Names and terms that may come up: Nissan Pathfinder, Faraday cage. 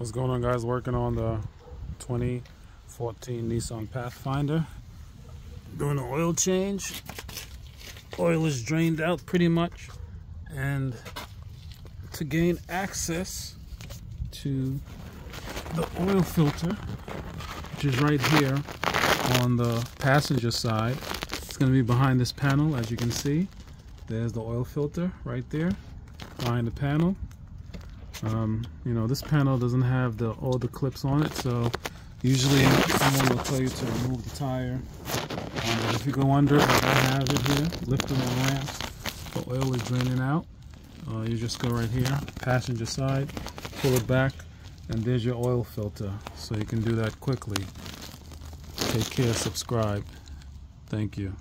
What's going on, guys? Working on the 2014 Nissan Pathfinder. Doing an oil change. Oil is drained out pretty much, and to gain access to the oil filter, which is right here on the passenger side, it's going to be behind this panel. As you can see, there's the oil filter right there behind the panel. You know, this panel doesn't have all the clips on it, so usually someone will tell you to remove the tire. If you go under it, like I have it here, lifting the lamps, the oil is draining out. You just go right here, passenger side, pull it back, and there's your oil filter. So you can do that quickly. Take care, subscribe. Thank you.